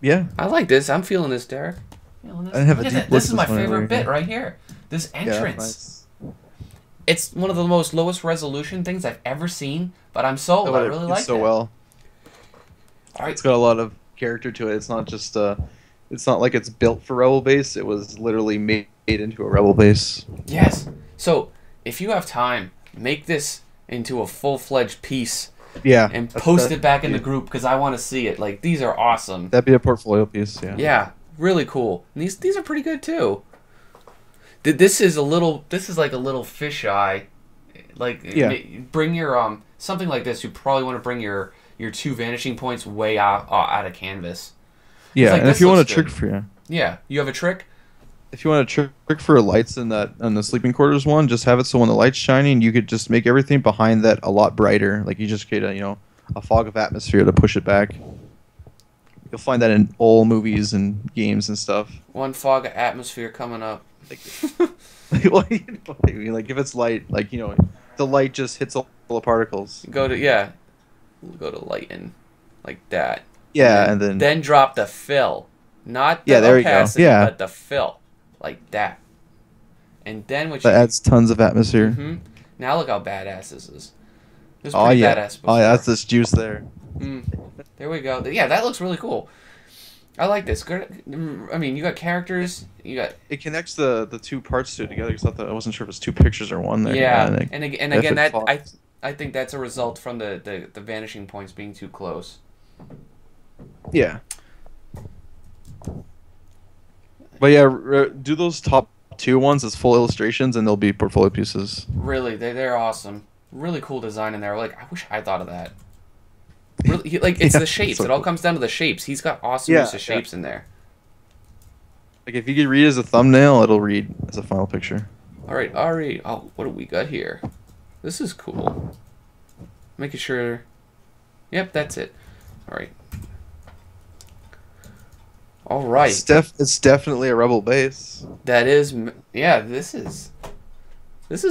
Yeah. I like this. I'm feeling this, Derek. Feeling this. This is my favorite bit right here. This entrance. Yeah, it's one of the most lowest resolution things I've ever seen, but I'm sold. I really like it. All right. It's got a lot of character to it. It's not just it's not like it's built for rebel base. It was literally made into a rebel base. Yes. So if you have time, make this into a full-fledged piece. Yeah. And post it back in the group because I want to see it. Like, these are awesome. That'd be a portfolio piece, yeah. Yeah, really cool. And these are pretty good, too. This is a little, this is like a little fisheye. Like, yeah. Bring your, something like this, you probably want to bring your two vanishing points way out of canvas. Yeah, like, and if you want a trick for you. Yeah, you have a trick? If you want a trick for lights in that on the sleeping quarters one, just have it so when the light's shining, you could just make everything behind that a lot brighter. Like you just get a, you know, a fog of atmosphere to push it back. You'll find that in all movies and games and stuff. One fog of atmosphere coming up. Like if it's light, like you know, the light just hits all the particles. Go to yeah, we'll go to lighten, like that. Yeah, and then drop the fill, not the yeah, there opacity, you go. Yeah. But the fill. Like that. And then what that you adds tons of atmosphere. Mm-hmm. Now look how badass this is. This oh, yeah. Badass oh, yeah. That's this juice there. Mm. There we go. Yeah, that looks really cool. I like this. I mean, you got characters. You got it connects the two parts to it together. Except that I wasn't sure if it's two pictures or one. There. Yeah. And again, that falls. I think that's a result from the vanishing points being too close. Yeah. But yeah, do those top two ones as full illustrations, and they'll be portfolio pieces. Really, they're awesome. Really cool design in there. Like I wish I thought of that. Really, like it's yeah, the shapes. So it all comes down to the shapes. He's got awesome use of shapes in there. Like if you could read as a thumbnail, it'll read as a final picture. All right, Ari. Oh, what do we got here? This is cool. Making sure. Yep, that's it. All right. All right. It's definitely a rebel base. That is, yeah. This is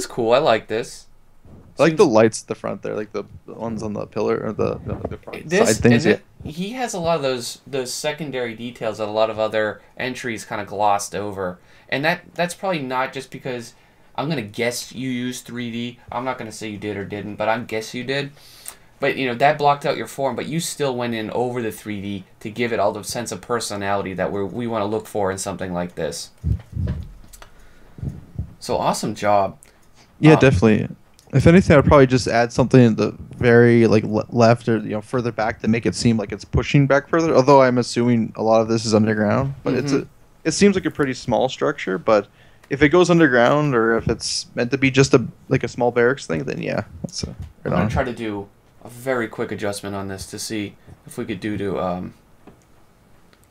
cool. I like this. I like the lights at the front there, like the ones on the pillar or the front side things. Yeah. He has a lot of those secondary details that a lot of other entries kind of glossed over, and that's probably not just because I'm gonna guess you used 3D. I'm not gonna say you did or didn't, but I'm guess you did. But, you know, that blocked out your form, but you still went in over the 3D to give it all the sense of personality that we want to look for in something like this. So, awesome job. Yeah, definitely. If anything, I'd probably just add something in the very, like, left or, you know, further back to make it seem like it's pushing back further, although I'm assuming a lot of this is underground. But it seems like a pretty small structure, but if it goes underground or if it's meant to be just, a small barracks thing, then, yeah. That's I'm going to try to do a very quick adjustment on this to see if we could do to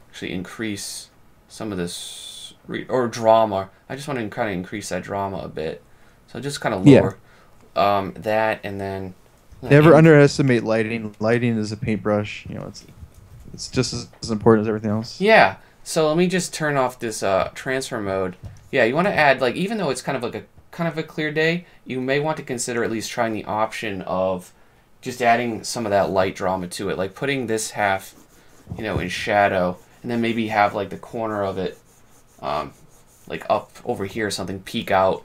actually increase some of this or drama. I just want to kind of increase that drama a bit, so just kind of lower that and then never underestimate lighting. Lighting is a paintbrush, you know. It's just as important as everything else. Yeah. So let me just turn off this transfer mode. Yeah, you want to add like even though it's kind of a clear day, you may want to consider at least trying the option of just adding some of that light drama to it, like putting this half, you know, in shadow, and then maybe have like the corner of it, like up over here or something, peek out,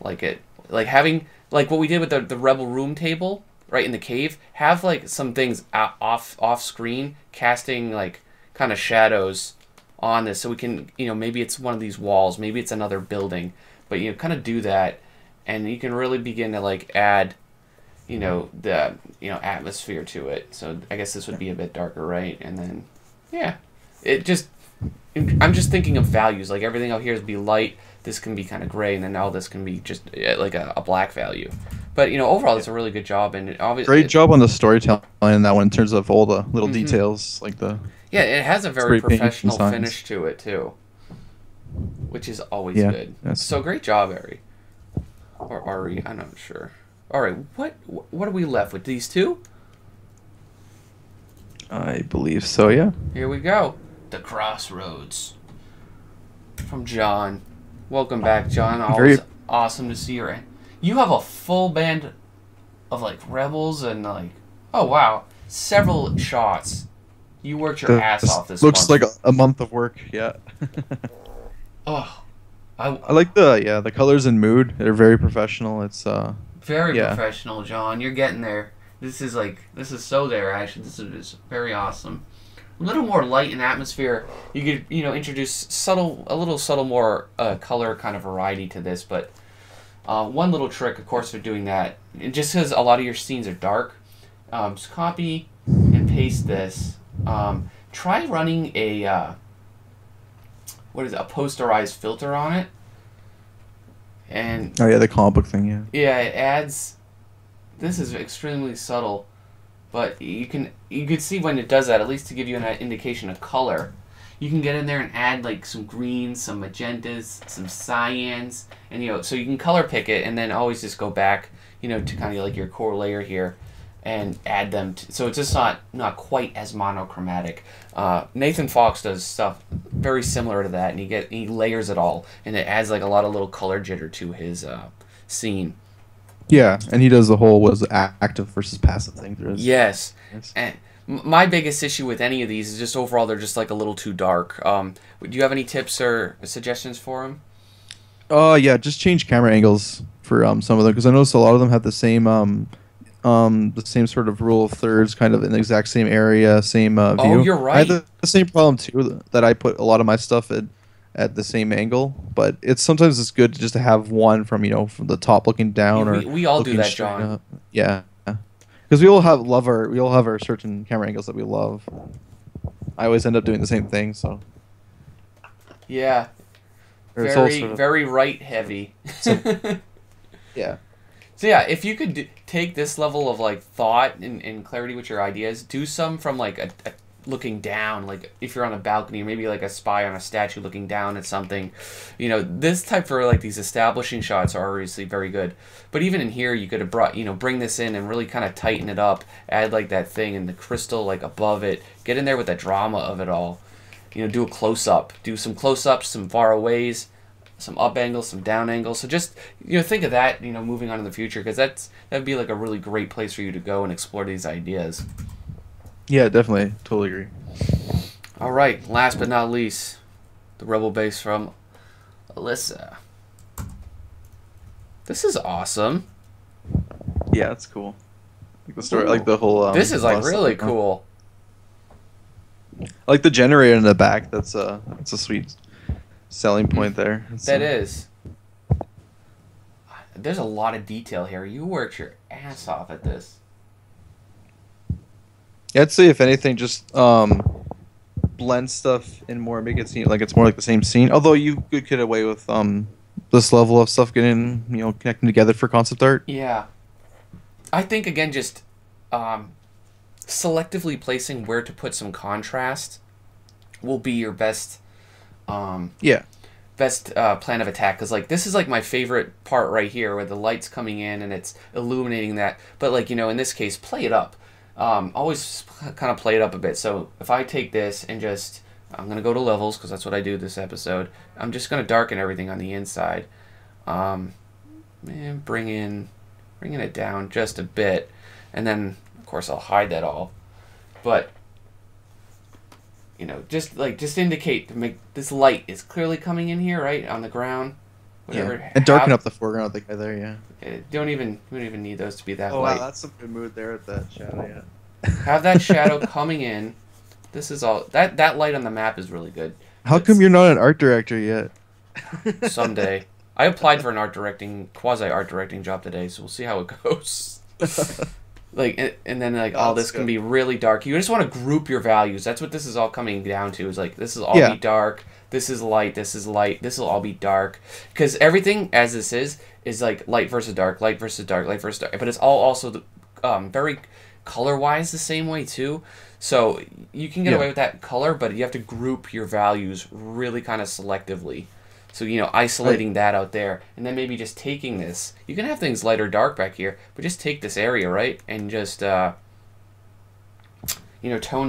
like it, like having like what we did with the rebel room table right in the cave. Have like some things off screen casting like kind of shadows on this, so we can, you know, maybe it's one of these walls, maybe it's another building, but you know, kind of do that, and you can really begin to like add, you know, the, you know, atmosphere to it. So I guess this would be a bit darker, right? And then, yeah, it just, I'm just thinking of values. Like everything out here would be light. This can be kind of gray, and then all this can be just like a black value. But you know, overall, it's a really good job, and it obviously great job on the storytelling in that one in terms of all the little details, like the it has a very professional finish to it too, which is always good. So great job, Ari, or Ari, I'm not sure. All right, what are we left with? These two? I believe so, yeah. Here we go. The Crossroads from John. Welcome back, John. Always awesome to see you. Right? You have a full band of like rebels and like several shots. You worked your ass off this month. Looks like a month of work, yeah. Oh, I like the colors and mood. They're very professional. It's very professional, John. You're getting there. This is so there, actually. This is very awesome. A little more light and atmosphere. You could, you know, introduce a little subtle more color kind of variety to this, but One little trick, of course, for doing that, just because a lot of your scenes are dark, just copy and paste this. Try running a a posterized filter on it. And oh yeah, the comic book thing, yeah. Yeah, it adds. This is extremely subtle, but you could see when it does that, at least to give you an indication of color. You can get in there and add like some greens, some magentas, some cyans, and so you can color pick it, and then always just go back, to kind of like your core layer here, and add them. So it's just not quite as monochromatic. Nathan Fox does stuff very similar to that, and he layers it all, and it adds like a lot of little color jitter to his scene. Yeah, and he does the whole active versus passive thing through his. Yes, and my biggest issue with any of these is just overall they're just like a little too dark. Do you have any tips or suggestions for them? Yeah, just change camera angles for some of them, because I noticed a lot of them have the same sort of rule of thirds, kind of in the exact same area, same view. Oh, you're right. I had the same problem too, that I put a lot of my stuff at the same angle, but sometimes it's good just to have one from from the top looking down. Yeah, we all do that, John. Yeah. Because we all have our certain camera angles that we love. I always end up doing the same thing, so. Yeah. Very right heavy. So, yeah. So yeah, if you could take this level of like thought and clarity with your ideas, do some from like a looking down, like if you're on a balcony, or maybe like a spy on a statue looking down at something. This type for like these establishing shots are obviously very good, but even in here you could have brought, bring this in and really kind of tighten it up, add like that thing and the crystal like above it, get in there with the drama of it all. Do a close-up, do some close-ups, some far aways, some up angles, some down angles. So just think of that, moving on in the future, because that'd be like a really great place for you to go and explore these ideas. Yeah, definitely. Totally agree. All right. Last but not least, the rebel base from Alyssa. This is awesome. Yeah, it's cool. Like the story, like the whole. This is like really cool. I like the generator in the back. That's a sweet selling point there. That is. There's a lot of detail here. You worked your ass off at this. Yeah, I'd say if anything, just blend stuff in more, make it seem like it's more like the same scene. Although you could get away with this level of stuff getting, connecting together for concept art. Yeah, I think again just selectively placing where to put some contrast will be your best. Best plan of attack, because like this is like my favorite part right here, where the light's coming in and it's illuminating that. But like in this case, play it up. Always kind of play it up a bit. So if I take this and just, I'm going to go to levels because that's what I do this episode. I'm just going to darken everything on the inside. And bringing it down just a bit. And then, of course, I'll hide that all. But, just indicate to make this light is clearly coming in here, right? On the ground. Whatever. Yeah. And darken up the foreground of the guy there, yeah. We don't even need those to be that light. Oh wow, that's some good mood there with that shadow, yeah. Have that shadow coming in. This is all that light on the map is really good. How come you're not an art director yet? Someday. I applied for an quasi art directing job today, so we'll see how it goes. This can be really dark. You just want to group your values. That's what this is all coming down to. Is like this is all be dark. This is light. This is light. This will all be dark. Because everything as this is like light versus dark, light versus dark, light versus dark. But it's all also very color-wise the same way too. So you can get away with that color, but you have to group your values really kind of selectively. So, isolating that out there, and then maybe just taking this. You can have things light or dark back here, but just take this area, right? And just, tone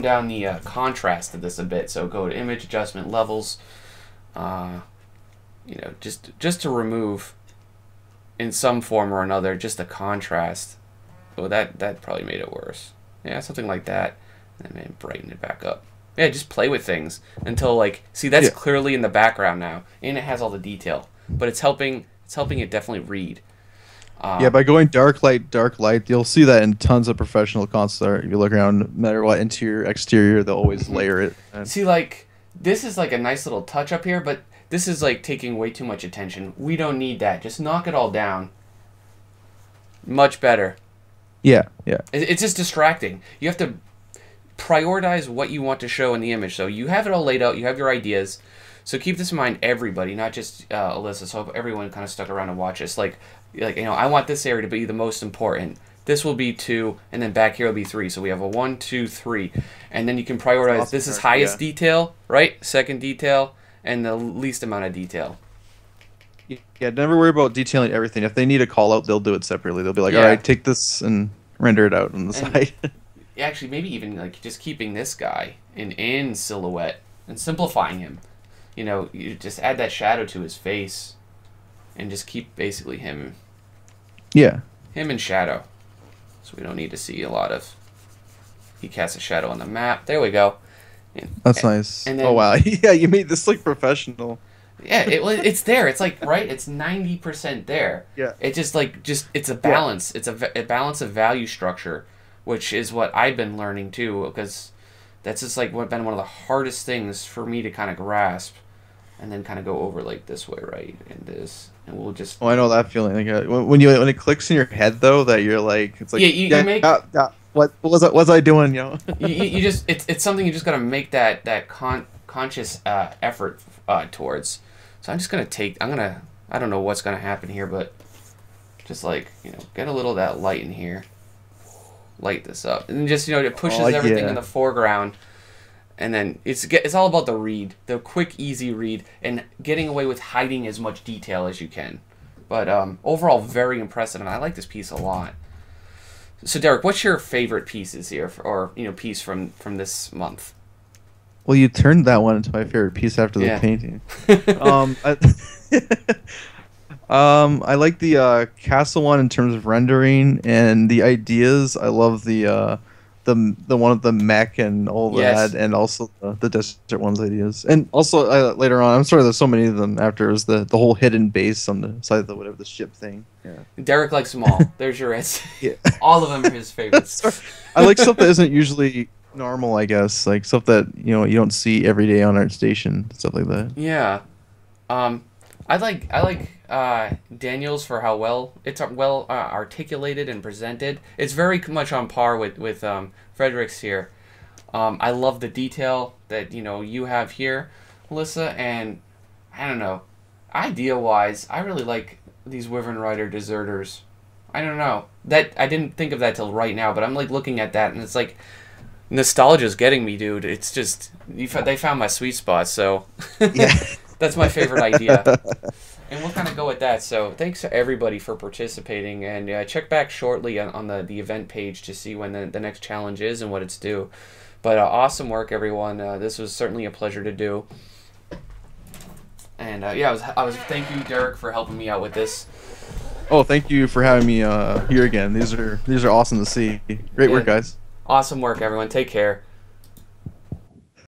down the contrast of this a bit. So go to image adjustment levels, just to remove in some form or another just the contrast. Oh, that probably made it worse. Yeah, something like that. And then brighten it back up. Yeah, just play with things until see that's clearly in the background now, and it has all the detail. But it's helping it definitely read. By going dark light, you'll see that in tons of professional concept art. If you look around, no matter what interior, exterior, they'll always layer it. See, this is like a nice little touch up here, but This is like taking way too much attention. We don't need that. Just knock it all down. Much better. Yeah, yeah. It's just distracting. You have to prioritize what you want to show in the image. So you have it all laid out. You have your ideas. So keep this in mind, everybody, not just Alyssa. So I hope everyone kind of stuck around and watched this. Like, you know, I want this area to be the most important. This will be 2, and then back here will be 3. So we have a 1, 2, 3. And then you can prioritize. This is highest detail, right? Second detail, and the least amount of detail. Yeah, never worry about detailing everything. If they need a call out, they'll do it separately. They'll be like, all right, take this and render it out on the side. Actually, maybe even like just keeping this guy in silhouette and simplifying him. You know, you just add that shadow to his face and just keep basically him. Yeah. Him in shadow. So we don't need to see a lot of... He casts a shadow on the map. There we go. That's nice. And then, oh, wow. Yeah, you made this like professional. Yeah, it's there. It's like, right? It's 90% there. Yeah. It just like, it's a balance. Yeah. It's a balance of value structure, which is what I've been learning too, because that's just like been one of the hardest things for me to kind of grasp. And then kind of go over like this way, right? And this, and we'll just. Oh, I know that feeling. Like when it clicks in your head, though, that you're like, it's like, yeah, you make. What was I doing, yo? you just, it's something you just gotta make that conscious effort towards. So I'm just gonna take. I don't know what's gonna happen here, but just like get a little of that light in here, light this up, and just it pushes everything in the foreground. And then it's all about the read, the quick, easy read, and getting away with hiding as much detail as you can. But overall, very impressive, and I like this piece a lot. So, Derek, what's your favorite pieces here, piece from this month? Well, you turned that one into my favorite piece after the painting. I like the castle one in terms of rendering and the ideas. I love the one of the mech and all that, and also the desert one's ideas, and also later on, I'm sorry, there's so many of them after, is the whole hidden base on the side of the whatever the ship thing. Yeah, Derek likes them all. There's your answer. Yeah, all of them are his favorites. I like stuff that isn't usually normal, I guess, like stuff that you don't see every day on ArtStation, stuff like that. Yeah, I like Daniel's for how well it's articulated and presented. It's very much on par with Frederick's here. I love the detail that you have here, Alyssa, and I don't know, idea wise, I really like these Wyvern Rider deserters. I don't know, that I didn't think of that till right now, but I'm like looking at that and it's like nostalgia's getting me, dude. It's just they found my sweet spot, so. Yeah. That's my favorite idea. And we'll kind of go with that. So thanks to everybody for participating. And check back shortly on the event page to see when the next challenge is and what it's due. But awesome work, everyone. This was certainly a pleasure to do. And yeah, I was thank you, Derek, for helping me out with this. Oh, thank you for having me here again. These are awesome to see. Great work, guys. Awesome work, everyone. Take care.